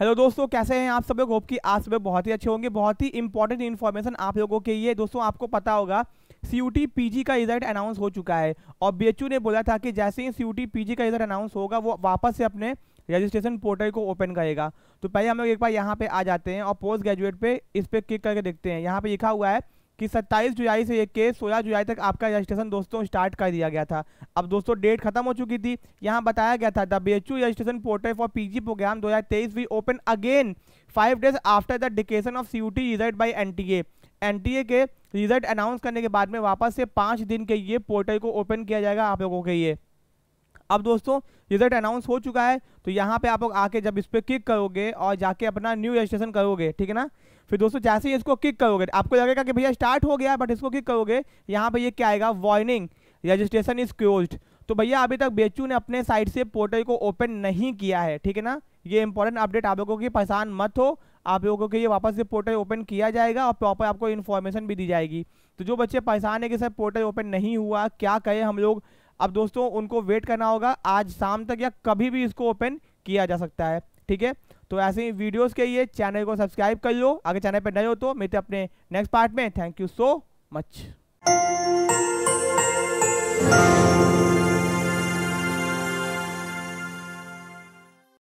Hello दोस्तों, कैसे हैं आप सब लोग। होप कि आप सब लोग बहुत ही अच्छे होंगे। बहुत ही इंपॉर्टेंट इन्फॉर्मेशन आप लोगों के लिए। दोस्तों आपको पता होगा CUET PG का रिजल्ट अनाउंस हो चुका है और BHU ने बोला था कि जैसे ही CUET PG का रिजल्ट अनाउंस होगा वो वापस से अपने रजिस्ट्रेशन पोर्टल को ओपन करेगा। तो पहले हम लोग एक बार यहाँ पे आ जाते हैं और पोस्ट ग्रेजुएट पे इस पर क्लिक करके देखते हैं। यहाँ पर लिखा हुआ है कि 27 जुलाई से लेकर 16 जुलाई तक आपका रजिस्ट्रेशन दोस्तों स्टार्ट कर दिया गया था। अब दोस्तों डेट खत्म हो चुकी थी। यहाँ बताया गया था the BHU registration portal for PG programme 2023 we open again 5 days after the declaration of CUET result by NTA। NTA के रिजल्ट अनाउंस करने के बाद में वापस से 5 दिन के ये पोर्टल को ओपन किया जाएगा आप लोगों के लिए। अब दोस्तों रिजल्ट अनाउंस हो चुका है तो यहाँ पे आप लोग आके जब इस पर क्लिक करोगे और जाके अपना न्यू रजिस्ट्रेशन करोगे, ठीक है ना। फिर दोस्तों जैसे ही इसको क्लिक करोगे आपको लगेगा कि भैया स्टार्ट हो गया, बट इसको क्लिक करोगे यहाँ पे ये क्या आएगा, वार्निंग रजिस्ट्रेशन इज क्लोज्ड। तो भैया अभी तक BHU ने अपने साइड से पोर्टल को ओपन नहीं किया है, ठीक है ना। ये इंपॉर्टेंट अपडेट आप लोगों की पहचान मत हो। आप लोगों के ये वापस से पोर्टल ओपन किया जाएगा और प्रॉपर आपको इन्फॉर्मेशन भी दी जाएगी। तो जो बच्चे परेशान है कि सर पोर्टल ओपन नहीं हुआ, क्या करें हम लोग, अब दोस्तों उनको वेट करना होगा। आज शाम तक या कभी भी इसको ओपन किया जा सकता है, ठीक है। तो ऐसे ही वीडियोस के लिए चैनल को सब्सक्राइब कर लो अगर चैनल पर नए हो तो। मिलते हैं अपने नेक्स्ट पार्ट में। Thank you so much.